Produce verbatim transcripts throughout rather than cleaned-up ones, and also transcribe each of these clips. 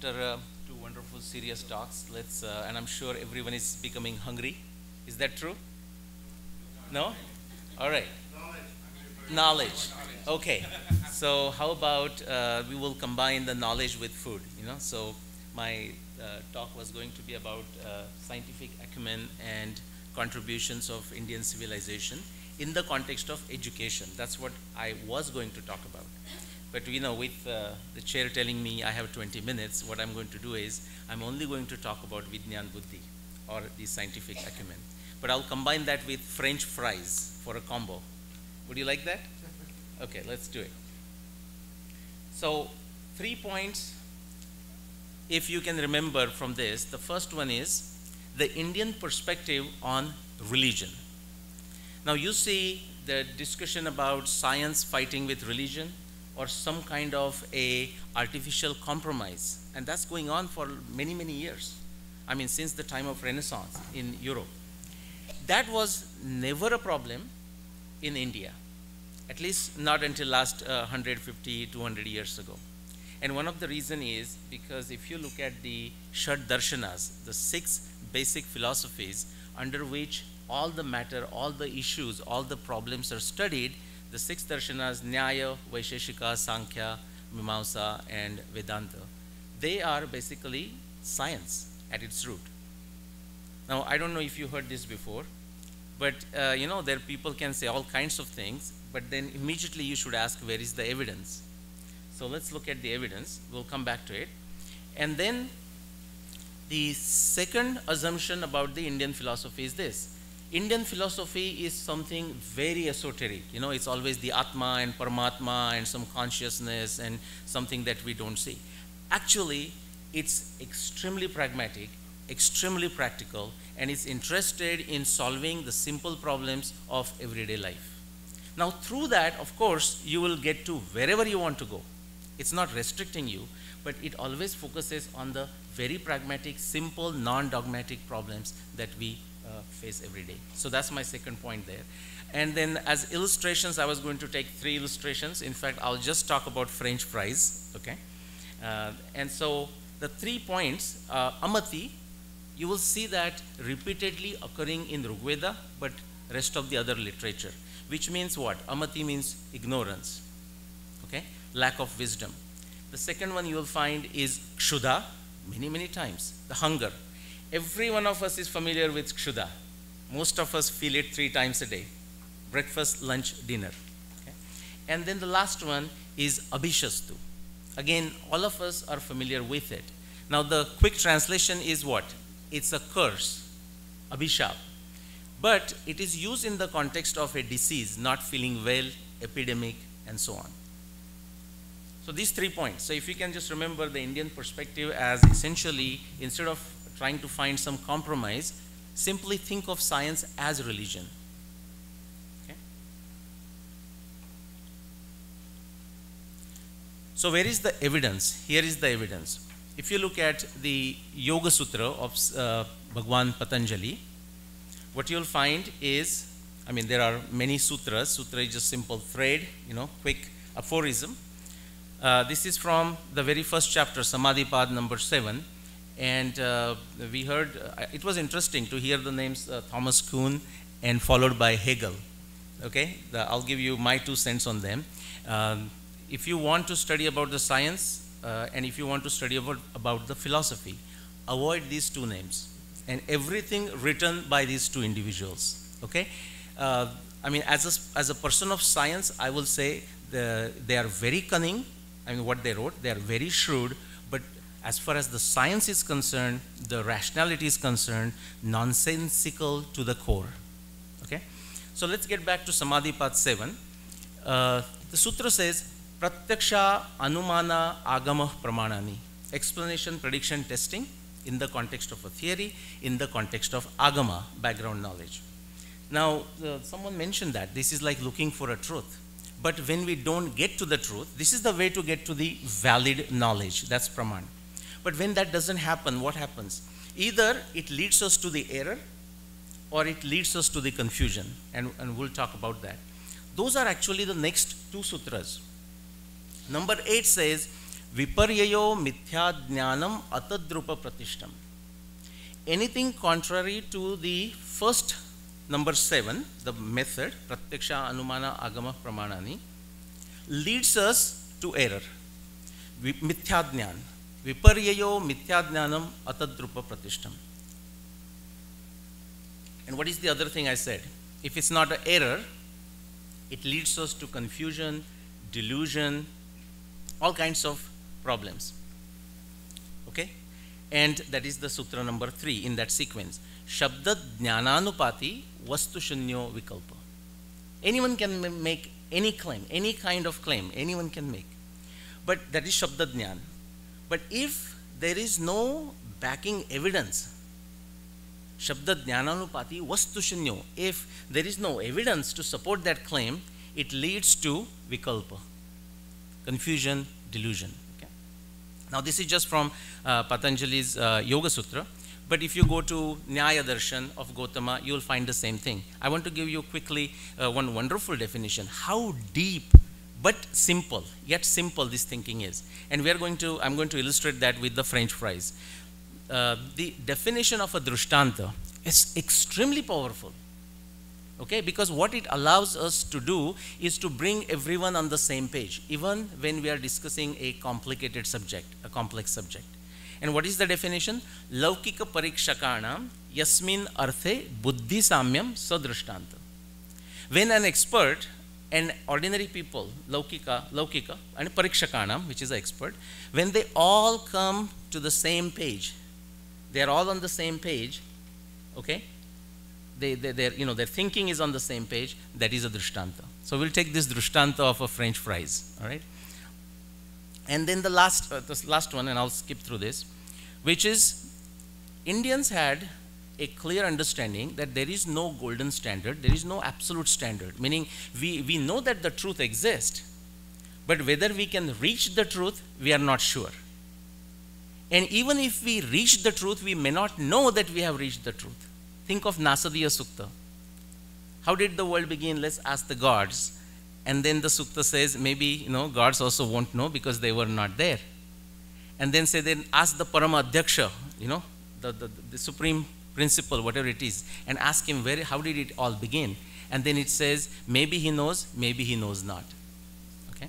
after uh, two wonderful serious talks, let's uh, and I'm sure everyone is becoming hungry. Is that true? No? All right. Knowledge. Okay. So how about uh, we will combine the knowledge with food, you know? So my uh, talk was going to be about uh, scientific acumen and contributions of Indian civilization in the context of education. That's what I was going to talk about. But you know, with uh, the chair telling me I have twenty minutes, what I'm going to do is I'm only going to talk about Vijnana Buddhi or the scientific acumen. But I'll combine that with French fries for a combo. Would you like that? Okay, let's do it. So, three points, if you can remember from this. The first one is the Indian perspective on religion. Now you see the discussion about science fighting with religion, or some kind of a artificial compromise. And that's going on for many, many years. I mean, since the time of Renaissance in Europe. That was never a problem in India, at least not until last uh, one hundred fifty, two hundred years ago. And one of the reason is because if you look at the Shad Darshanas, the six basic philosophies under which all the matter, all the issues, all the problems are studied, the six darshanas, Nyaya, Vaisheshika, Sankhya, Mimamsa, and Vedanta, they are basically science at its root. Now, I don't know if you heard this before, but uh, you know, there people can say all kinds of things, but then immediately you should ask, where is the evidence? So let's look at the evidence. We'll come back to it. And then the second assumption about the Indian philosophy is this. Indian philosophy is something very esoteric. You know, it's always the Atma and Paramatma and some consciousness and something that we don't see. Actually, it's extremely pragmatic, extremely practical, and it's interested in solving the simple problems of everyday life. Now, through that, of course, you will get to wherever you want to go. It's not restricting you, but it always focuses on the very pragmatic, simple, non-dogmatic problems that we Uh, face every day. So that's my second point there. And then as illustrations, I was going to take three illustrations. In fact, I'll just talk about French fries, okay? Uh, and so the three points, uh, Amati, you will see that repeatedly occurring in Rigveda, but rest of the other literature, which means what? Amati means ignorance, okay? Lack of wisdom. The second one you will find is Kshuda, many, many times, the hunger. Every one of us is familiar with Kshuda. Most of us feel it three times a day. Breakfast, lunch, dinner. Okay? And then the last one is abhishastu. Again, all of us are familiar with it. Now the quick translation is what? It's a curse, abhishap. But it is used in the context of a disease, not feeling well, epidemic, and so on. So these three points. So if you can just remember the Indian perspective as essentially, instead of trying to find some compromise, simply think of science as religion. Okay? So where is the evidence? Here is the evidence. If you look at the Yoga Sutra of uh, Bhagwan Patanjali, what you'll find is, I mean, there are many sutras. Sutra is just simple thread, you know, quick aphorism. Uh, this is from the very first chapter, Samadhi Pad number seven. And uh, we heard, uh, it was interesting to hear the names uh, Thomas Kuhn and followed by Hegel. Okay, the, I'll give you my two cents on them. Um, if you want to study about the science uh, and if you want to study about, about the philosophy, avoid these two names and everything written by these two individuals. Okay, uh, I mean, as a, as a person of science, I will say the, they are very cunning. I mean, what they wrote, they are very shrewd. As far as the science is concerned, the rationality is concerned, nonsensical to the core. Okay? So let's get back to Samadhi Pad seven. Uh, the sutra says, Pratyaksha Anumana Agama Pramanani. Explanation, prediction, testing in the context of a theory, in the context of agama, background knowledge. Now, uh, someone mentioned that this is like looking for a truth. But when we don't get to the truth, this is the way to get to the valid knowledge. That's Praman. But when that doesn't happen, what happens? Either it leads us to the error or it leads us to the confusion. And, and we'll talk about that. Those are actually the next two sutras. Number eight says, Viparyayo mithya jnanam atadrupa pratishtam. Anything contrary to the first number seven, the method, Pratyaksha Anumana Agama Pramanani, leads us to error. Mithya jnana. Viparyayo mithya jnanam atadrupa pratishtam. And what is the other thing I said? If it's not an error, it leads us to confusion, delusion, all kinds of problems. Okay? And that is the sutra number three in that sequence. Shabda jnananupati vastu shunyo vikalpa. Anyone can make any claim, any kind of claim, anyone can make. But that is Shabda jnana. But if there is no backing evidence, Shabda jnananupati vastu shunyo, if there is no evidence to support that claim, it leads to vikalpa, confusion, delusion. Okay? Now this is just from uh, Patanjali's uh, Yoga Sutra, but if you go to Nyaya Darshan of Gotama, you will find the same thing. I want to give you quickly uh, one wonderful definition, how deep but simple, yet simple this thinking is. And we are going to, I'm going to illustrate that with the French fries. Uh, the definition of a drushtanta is extremely powerful, okay? Because what it allows us to do is to bring everyone on the same page, even when we are discussing a complicated subject, a complex subject. And what is the definition? Laukika Parikshakanam yasmin arthe buddhi samyam sadrushtanta. When an expert and ordinary people, laukika, laukika and Parikshakanam, which is an expert, when they all come to the same page, they are all on the same page, okay? They, they, they're, you know, their thinking is on the same page. That is a drushtanta. So we'll take this drushtanta of a French fries, all right? And then the last, uh, this last one, and I'll skip through this, which is Indians had a clear understanding that there is no golden standard, there is no absolute standard, meaning we, we know that the truth exists, but whether we can reach the truth, we are not sure. And even if we reach the truth, we may not know that we have reached the truth. Think of Nasadiya Sukta. How did the world begin? Let's ask the gods. And then the Sukta says, maybe, you know, gods also won't know because they were not there. And then say, then ask the Paramadhyaksha, you know, the, the, the supreme principle, whatever it is, and ask him, where, how did it all begin? And then it says, maybe he knows, maybe he knows not. Okay?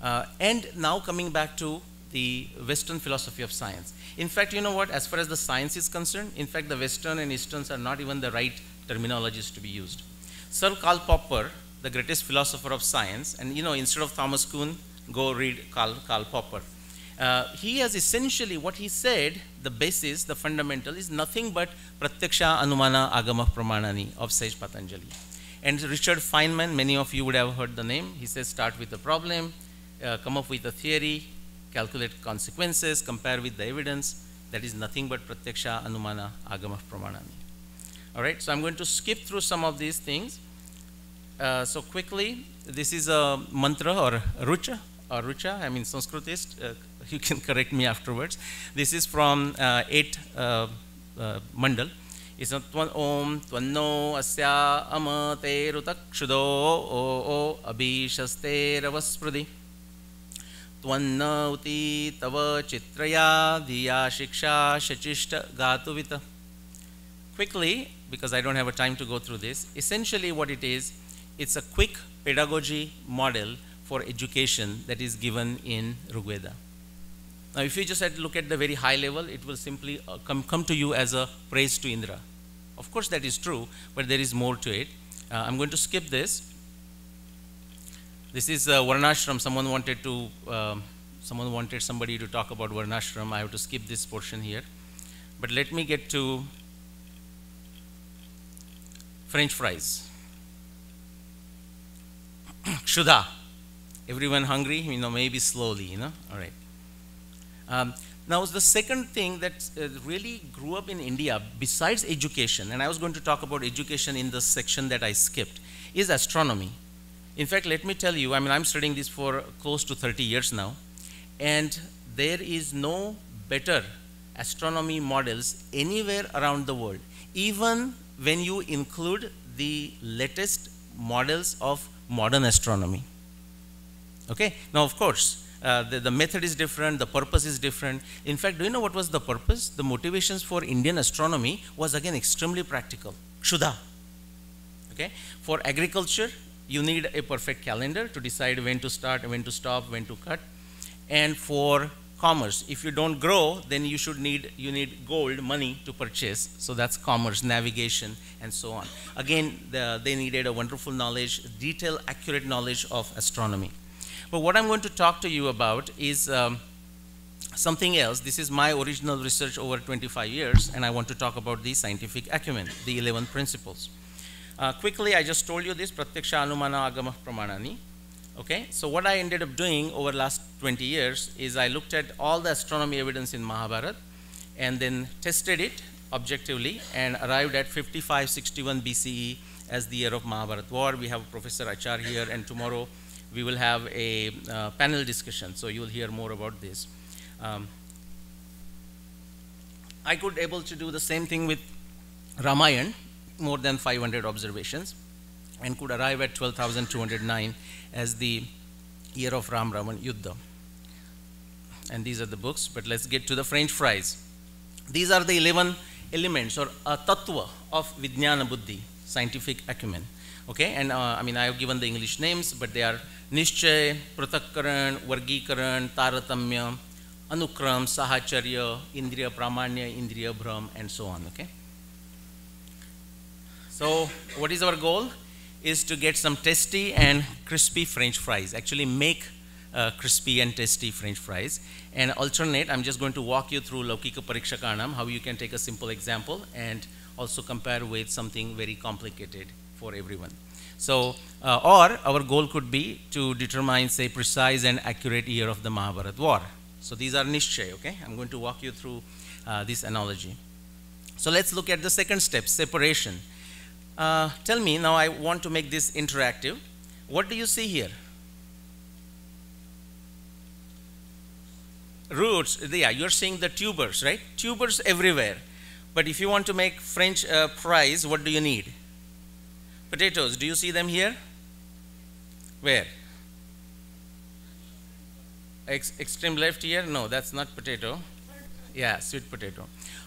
Uh, and now coming back to the Western philosophy of science. In fact, you know what, as far as the science is concerned, in fact, the Western and Easterns are not even the right terminologies to be used. Sir Karl Popper, the greatest philosopher of science, and you know, instead of Thomas Kuhn, go read Karl, Karl Popper. Uh, he has essentially, what he said, the basis, the fundamental, is nothing but Pratyaksha Anumana Agama Pramanani of sage Patanjali. And Richard Feynman, many of you would have heard the name. He says, start with the problem, uh, come up with a theory, calculate consequences, compare with the evidence. That is nothing but Pratyaksha Anumana Agama Pramanani. All right, so I'm going to skip through some of these things. Uh, so quickly, this is a mantra or rucha, or rucha, I mean Sanskritist, uh, you can correct me afterwards. This is from uh, eight uh, uh, mandal. It's not om twanno asya amate rutak kshudo o abhishaste ravasprudi. Twanna uti tava chitraya diya shiksha shachishta gatuvita. Quickly, because I don't have a time to go through this, essentially what it is, it's a quick pedagogy model for education that is given in Rigveda. Now, if you just had to look at the very high level, it will simply uh, come, come to you as a praise to Indra. Of course, that is true, but there is more to it. Uh, I'm going to skip this. This is uh, Varanashram. Someone wanted to, uh, someone wanted somebody to talk about Varanashram. I have to skip this portion here. But let me get to French fries. Kshuda. Everyone hungry? You know, maybe slowly, you know? All right. Um, now, the second thing that uh, really grew up in India, besides education, and I was going to talk about education in the section that I skipped, is astronomy. In fact, let me tell you, I mean, I'm studying this for close to thirty years now, and there is no better astronomy models anywhere around the world, even when you include the latest models of modern astronomy. Okay? Now, of course, Uh, the, the method is different, the purpose is different. In fact, do you know what was the purpose? The motivations for Indian astronomy was again extremely practical. Kshuda. Okay? For agriculture, you need a perfect calendar to decide when to start, when to stop, when to cut. And for commerce, if you don't grow, then you should need, you need gold, money to purchase. So that's commerce, navigation, and so on. Again, the, they needed a wonderful knowledge, detailed, accurate knowledge of astronomy. But what I'm going to talk to you about is um, something else. This is my original research over twenty-five years, and I want to talk about the scientific acumen, the eleven principles. Uh, quickly, I just told you this, Pratyaksha Anumana Agama Pramanani. Okay, so what I ended up doing over the last twenty years is I looked at all the astronomy evidence in Mahabharata and then tested it objectively and arrived at fifty-five sixty-one B C E as the year of Mahabharata war. We have Professor Achar here, and tomorrow we will have a uh, panel discussion, so you will hear more about this. Um, I could able to do the same thing with Ramayana, more than five hundred observations, and could arrive at twelve thousand two hundred nine as the year of Ram Raman Yuddha. And these are the books, but let's get to the French fries. These are the eleven elements or a tattva of Vijnana Buddhi, scientific acumen. Okay, and uh, I mean, I have given the English names, but they are Nishche, Pratakkaran, Vargikaran, Taratamya, Anukram, Sahacharya, Indriya Pramanya, Indriya Brahm, and so on. Okay. So, what is our goal? Is to get some tasty and crispy French fries. Actually, make uh, crispy and tasty French fries. And alternate, I'm just going to walk you through Laukika Parikshakanam, how you can take a simple example and also compare with something very complicated for everyone. So, uh, or our goal could be to determine, say, precise and accurate year of the Mahabharata war. So these are Nishche, okay? I'm going to walk you through uh, this analogy. So let's look at the second step, separation. Uh, tell me, now I want to make this interactive. What do you see here? Roots, yeah, you're seeing the tubers, right? Tubers everywhere. But if you want to make French uh, fries, what do you need? Potatoes, do you see them here? Where? Ex extreme left here? No, that's not potato. Yeah, sweet potato.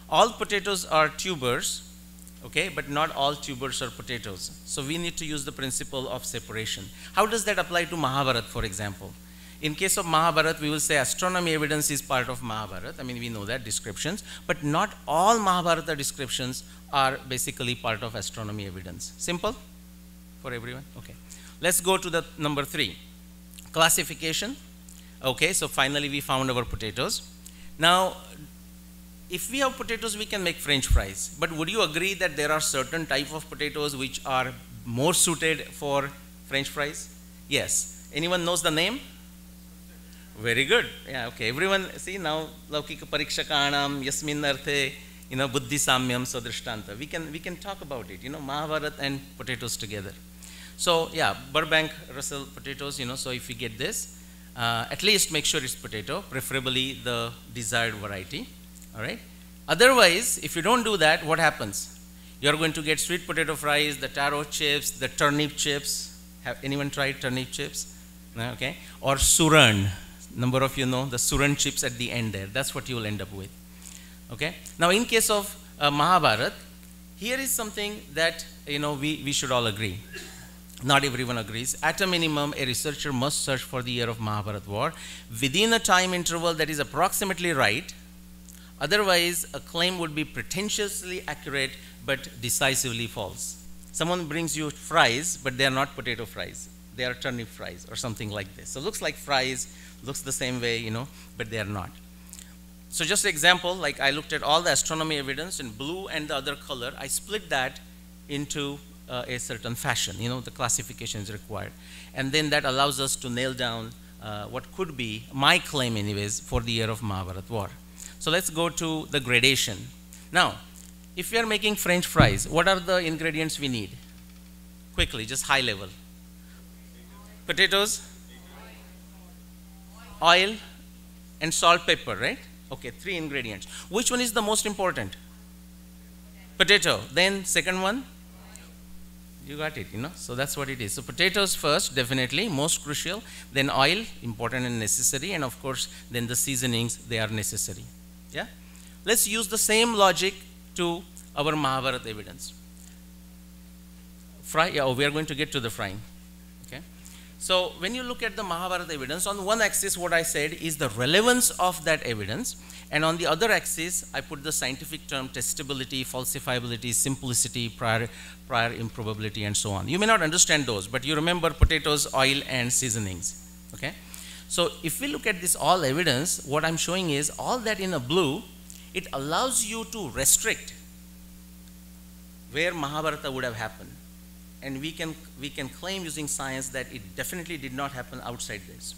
All potatoes are tubers, okay, but not all tubers are potatoes. So we need to use the principle of separation. How does that apply to Mahabharata, for example? In case of Mahabharata, we will say astronomy evidence is part of Mahabharata. I mean, we know that, descriptions. But not all Mahabharata descriptions are basically part of astronomy evidence. Simple? For everyone? Okay. Let's go to the number three. Classification. Okay, so finally we found our potatoes. Now, if we have potatoes, we can make French fries. But would you agree that there are certain type of potatoes which are more suited for French fries? Yes. Anyone knows the name? Very good. Yeah, okay. Everyone, see now, Laukika Parikshakanam, Yasmin Arthe, you know, Buddhi Samyam Sadrishtanta. We can, we can talk about it, you know, Mahabharata and potatoes together. So, yeah, Burbank, Russell potatoes, you know, so if you get this, uh, at least make sure it's potato, preferably the desired variety, all right? Otherwise, if you don't do that, what happens? You're going to get sweet potato fries, the taro chips, the turnip chips. Have anyone tried turnip chips? No, okay. Or suran. Number of you know the suran chips at the end there. That's what you will end up with. Okay. Now, in case of uh, Mahabharata, here is something that, you know, we, we should all agree. Not everyone agrees. At a minimum, a researcher must search for the year of Mahabharata war within a time interval that is approximately right. Otherwise, a claim would be pretentiously accurate but decisively false. Someone brings you fries, but they are not potato fries. They are turnip fries or something like this. So, looks like fries, looks the same way, you know, but they are not. So just an example, like I looked at all the astronomy evidence in blue and the other color. I split that into uh, a certain fashion, you know, the classification is required. And then that allows us to nail down uh, what could be my claim anyways for the year of Mahabharata war. So let's go to the gradation. Now, if we are making French fries, what are the ingredients we need? Quickly, just high level. Potatoes, oil, and salt, pepper, right? Okay, three ingredients. Which one is the most important? Potato. Then second one? You got it, you know. So that's what it is. So potatoes first, definitely, most crucial. Then oil, important and necessary. And of course, then the seasonings, they are necessary. Yeah? Let's use the same logic to our Mahabharata evidence. Fry, yeah, oh, we are going to get to the frying. Okay? So when you look at the Mahabharata evidence, on one axis, what I said is the relevance of that evidence. And on the other axis, I put the scientific term testability, falsifiability, simplicity, prior, prior improbability, and so on. You may not understand those, but you remember potatoes, oil, and seasonings. Okay? So if we look at this all evidence, what I'm showing is all that in a blue, it allows you to restrict where Mahabharata would have happened. And we can, we can claim using science that it definitely did not happen outside this.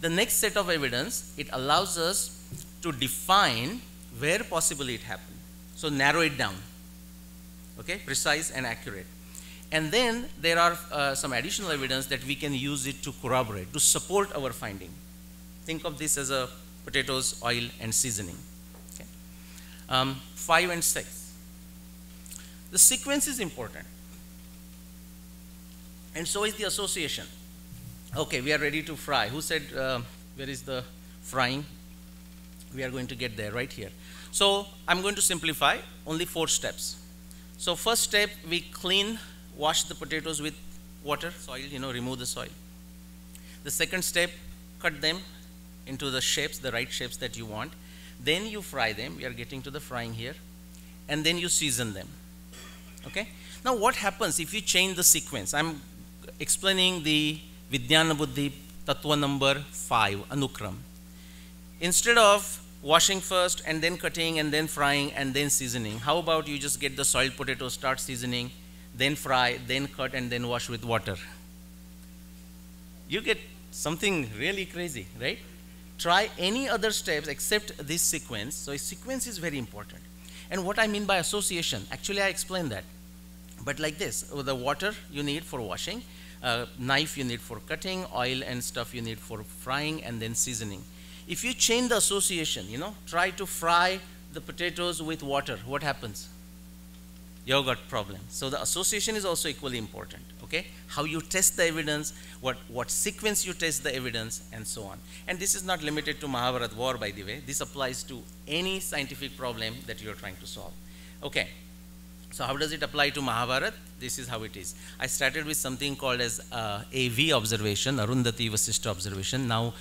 The next set of evidence, it allows us to define where possibly it happened. So narrow it down, okay, precise and accurate. And then there are uh, some additional evidence that we can use it to corroborate, to support our finding. Think of this as a potatoes, oil, and seasoning. Okay. Um, five and six. The sequence is important. And so is the association. Okay, we are ready to fry. Who said, uh, where is the frying? We are going to get there right here. So I'm going to simplify, only four steps. So first step, we clean, wash the potatoes with water, soil, you know, remove the soil. The second step, cut them into the shapes, the right shapes that you want. Then you fry them. We are getting to the frying here. And then you season them. Okay? Now what happens if you change the sequence? I'm explaining the Vijnana Buddhi Tattva number five, Anukram. Instead of washing first and then cutting and then frying and then seasoning, how about you just get the soiled potato, start seasoning, then fry, then cut, and then wash with water? You get something really crazy, right? Try any other steps except this sequence. So sequence is very important. And what I mean by association, actually I explained that. But like this, the water you need for washing, uh, knife you need for cutting, oil and stuff you need for frying, and then seasoning. If you change the association, you know, try to fry the potatoes with water, what happens? Yogurt problem. So the association is also equally important, okay? How you test the evidence, what, what sequence you test the evidence, and so on. And this is not limited to Mahabharata war, by the way. This applies to any scientific problem that you're trying to solve. Okay, so how does it apply to Mahabharata? This is how it is. I started with something called as uh, A V observation, Arundhati Vasishta observation. Now,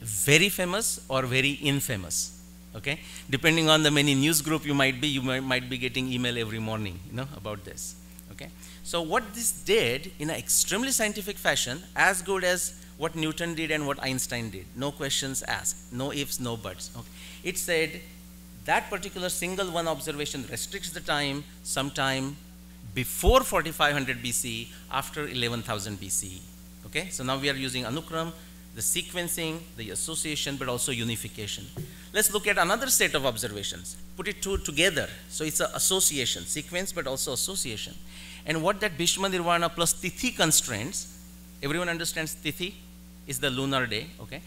very famous or very infamous, okay? Depending on the many news group you might be, you might, might be getting email every morning, you know, about this, okay? So what this did in an extremely scientific fashion, as good as what Newton did and what Einstein did, no questions asked, no ifs, no buts, okay? It said that particular single one observation restricts the time sometime before forty-five hundred B C E, after eleven thousand B C E, okay? So now we are using Anukram, the sequencing, the association, but also unification. Let's look at another set of observations. Put it two together. So it's an association, sequence, but also association. And what that Bhishma Nirvana plus Tithi constraints, everyone understands Tithi is the lunar day, okay?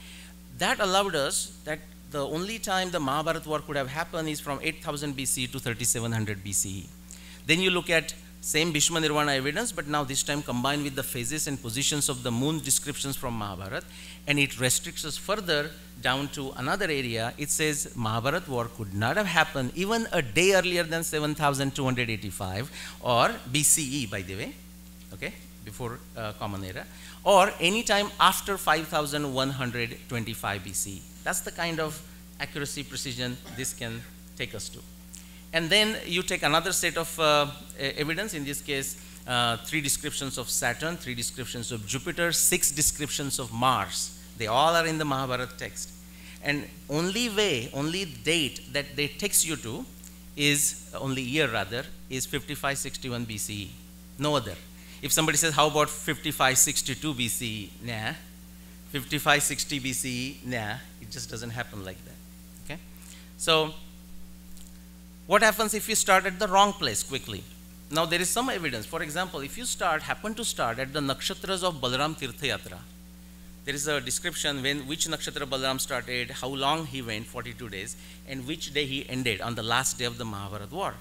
That allowed us that the only time the Mahabharata war could have happened is from eight thousand B C E to thirty-seven hundred B C E. Then you look at same Bhishma Nirvana evidence, but now this time combined with the phases and positions of the moon descriptions from Mahabharata, and it restricts us further down to another area. It says Mahabharata war could not have happened even a day earlier than seven thousand two hundred eighty-five or B C E, by the way, okay, before uh, Common Era, or any time after five thousand one hundred twenty-five B C E. That's the kind of accuracy, precision this can take us to. And then you take another set of uh, evidence, in this case, uh, three descriptions of Saturn, three descriptions of Jupiter, six descriptions of Mars. They all are in the Mahabharata text. And only way, only date that they text you to is, only year rather, is fifty-five sixty-one B C E, no other. If somebody says, how about fifty-five sixty-two B C E? Nah, fifty-five sixty B C E, nah, it just doesn't happen like that, okay? So, what happens if you start at the wrong place quickly? Now there is some evidence. For example, if you start, happen to start at the nakshatras of Balaram Tirthayatra, there is a description when which nakshatra Balaram started, how long he went, forty-two days, and which day he ended on the last day of the Mahabharata war.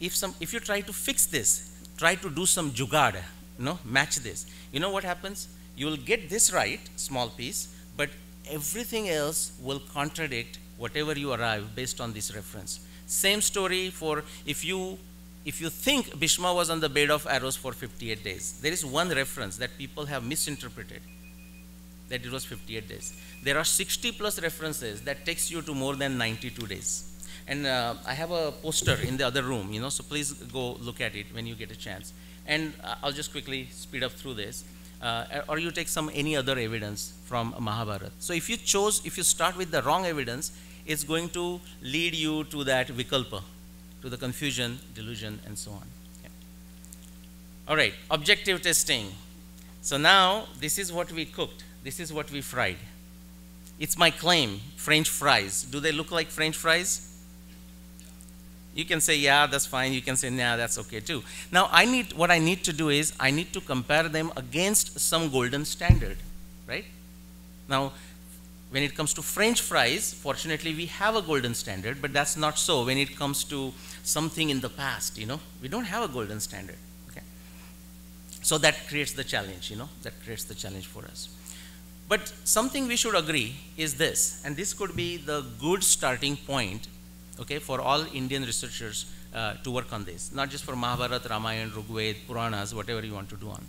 If, some, if you try to fix this, try to do some jugaad, you know, match this. You know what happens? You will get this right, small piece, but everything else will contradict whatever you arrive based on this reference. Same story for if you if you think Bhishma was on the bed of arrows for fifty-eight days. There is one reference that people have misinterpreted, that it was fifty-eight days. There are sixty plus references that takes you to more than ninety-two days. And uh, I have a poster in the other room, you know, so please go look at it when you get a chance. And uh, I'll just quickly speed up through this. Uh, or you take some any other evidence from Mahabharata. So if you chose, if you start with the wrong evidence, it's going to lead you to that vikalpa, to the confusion, delusion, and so on. Okay. All right, objective testing. So now this is what we cooked. This is what we fried. It's my claim, French fries. Do they look like French fries? You can say, yeah, that's fine. You can say, nah, that's okay too. Now, I need, what I need to do is, I need to compare them against some golden standard, right? Now, when it comes to French fries, fortunately, we have a golden standard, but that's not so when it comes to something in the past, you know? We don't have a golden standard, okay? So that creates the challenge, you know? That creates the challenge for us. But something we should agree is this, and this could be the good starting point, okay, for all Indian researchers uh, to work on this, not just for Mahabharata, Ramayana, Rigveda, Puranas, whatever you want to do on.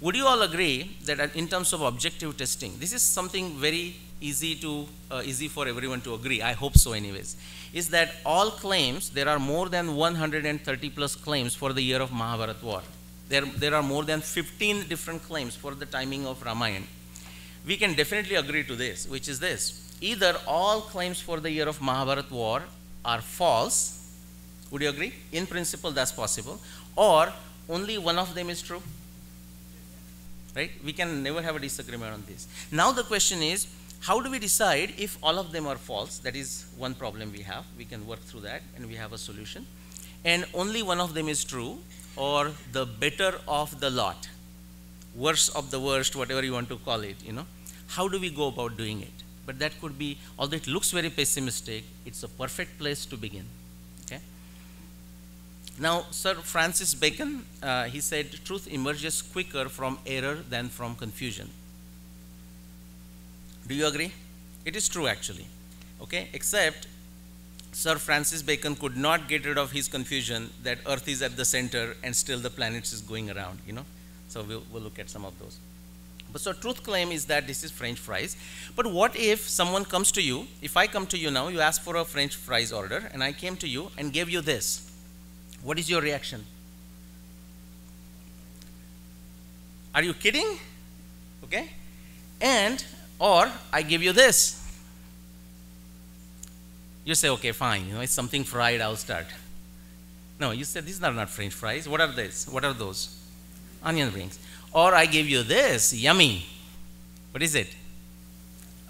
Would you all agree that in terms of objective testing, this is something very easy to uh, easy for everyone to agree, I hope so anyways, is that all claims, there are more than one hundred thirty plus claims for the year of Mahabharata war. There, there are more than fifteen different claims for the timing of Ramayana. We can definitely agree to this, which is this, either all claims for the year of Mahabharata war are false, would you agree? In principle, that's possible, or only one of them is true, right? We can never have a disagreement on this. Now the question is, how do we decide if all of them are false? That is one problem we have. We can work through that and we have a solution. And only one of them is true, or the better of the lot, worse of the worst, whatever you want to call it, you know? How do we go about doing it? But that could be, although it looks very pessimistic, it's a perfect place to begin, okay? Now, Sir Francis Bacon, uh, he said, truth emerges quicker from error than from confusion. Do you agree? It is true, actually, okay? Except, Sir Francis Bacon could not get rid of his confusion that Earth is at the center and still the planets is going around, you know? So we'll, we'll look at some of those. But so truth claim is that this is French fries. But what if someone comes to you, if I come to you now, you ask for a French fries order, and I came to you and gave you this. What is your reaction? Are you kidding? Okay? And, or I give you this. You say, okay, fine, you know, it's something fried, I'll start. No, you say, these are not French fries. What are these? What are those? Onion rings. Or I gave you this, yummy. What is it?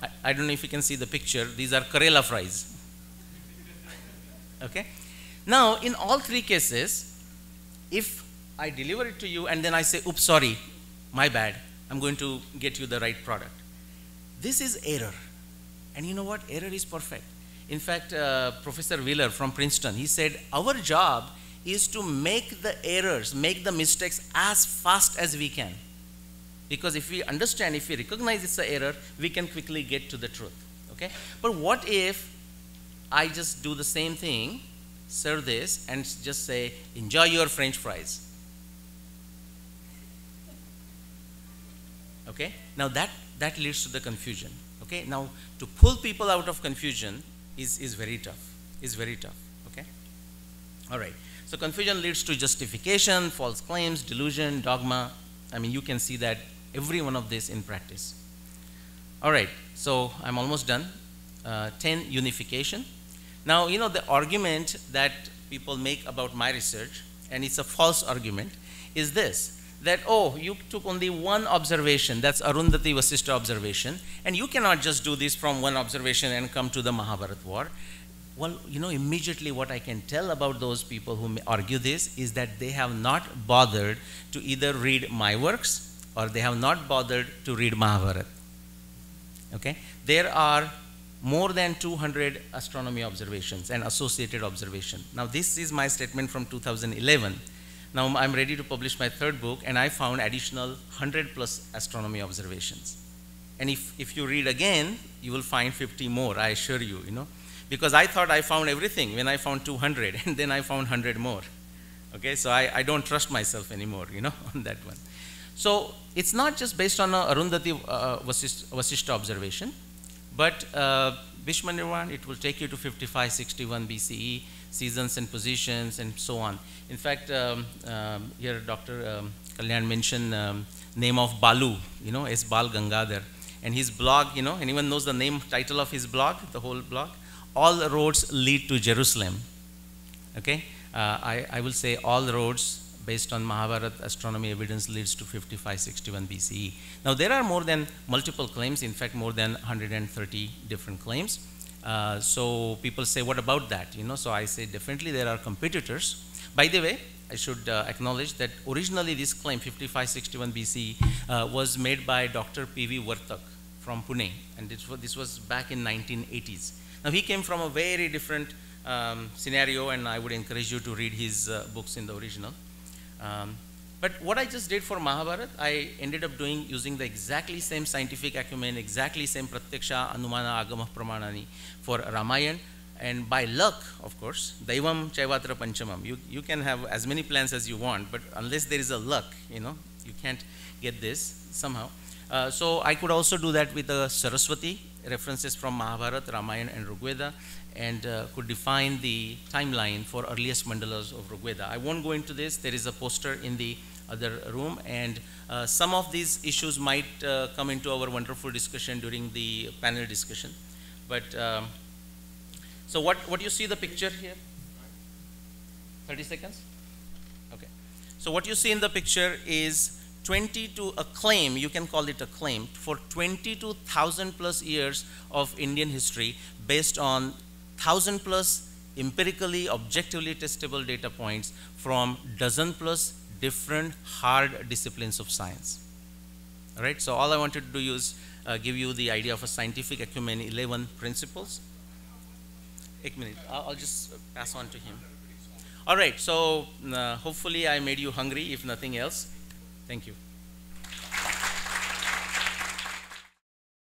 I, I don't know if you can see the picture. These are Kerala fries. Okay? Now, in all three cases, if I deliver it to you and then I say, oops, sorry, my bad, I'm going to get you the right product. This is error. And you know what? Error is perfect. In fact, uh, Professor Wheeler from Princeton, he said, our job is to make the errors, make the mistakes as fast as we can. Because if we understand, if we recognize it's an error, we can quickly get to the truth, okay? But what if I just do the same thing, serve this, and just say, enjoy your French fries? Okay, now that, that leads to the confusion, okay? Now, to pull people out of confusion is, is very tough, is very tough, okay? All right. So confusion leads to justification, false claims, delusion, dogma. I mean, you can see that every one of this in practice. All right, so I'm almost done. Uh, ten, unification. Now, you know, the argument that people make about my research, and it's a false argument, is this, that, oh, you took only one observation, that's Arundhati Vasishta observation, and you cannot just do this from one observation and come to the Mahabharata war. Well, you know, immediately what I can tell about those people who argue this is that they have not bothered to either read my works or they have not bothered to read Mahabharata. Okay? There are more than two hundred astronomy observations and associated observation. Now, this is my statement from two thousand eleven. Now I'm ready to publish my third book, and I found additional one hundred plus astronomy observations. And if, if you read again, you will find fifty more, I assure you, you know. Because I thought I found everything when I found two hundred, and then I found one hundred more. Okay, so I, I don't trust myself anymore, you know, on that one. So it's not just based on a Arundhati uh, Vasishta observation, but uh, Bhishma Nirvana, it will take you to fifty-five sixty-one B C E, seasons and positions and so on. In fact, um, um, here Doctor Um, Kalyan mentioned um, name of Balu, you know, as Bal Gangadhar. And his blog, you know, anyone knows the name, title of his blog, the whole blog? All the roads lead to Jerusalem. Okay, uh, I, I will say all the roads based on Mahabharata astronomy evidence leads to fifty-five sixty-one B C E. Now there are more than multiple claims, in fact more than one hundred thirty different claims. Uh, so people say, what about that? You know, so I say definitely there are competitors. By the way, I should uh, acknowledge that originally this claim, fifty-five sixty-one B C E, uh, was made by Doctor P V Vartak from Pune, and this was, this was back in nineteen eighties. Now he came from a very different um, scenario, and I would encourage you to read his uh, books in the original. Um, but what I just did for Mahabharata, I ended up doing using the exactly same scientific acumen, exactly same Pratyaksha Anumana Agama Pramanani for Ramayana. And by luck, of course, Daivam Chaivatra Panchamam. You, you can have as many plans as you want, but unless there is a luck, you know, you can't get this somehow. Uh, so I could also do that with the Saraswati references from Mahabharata, Ramayana, and Rigveda, and uh, could define the timeline for earliest mandalas of Rigveda. I won't go into this. There is a poster in the other room, and uh, some of these issues might uh, come into our wonderful discussion during the panel discussion. But um, so what, what do you see the picture here? thirty seconds? Okay. So what you see in the picture is twenty-two, a claim, you can call it a claim, for twenty-two thousand plus years of Indian history based on one thousand plus empirically, objectively testable data points from dozen plus different hard disciplines of science. All right, so all I wanted to do is uh, give you the idea of a scientific acumen, eleven principles. Eight minutes, I'll just pass on to him. All right, so uh, hopefully I made you hungry, if nothing else. Thank you.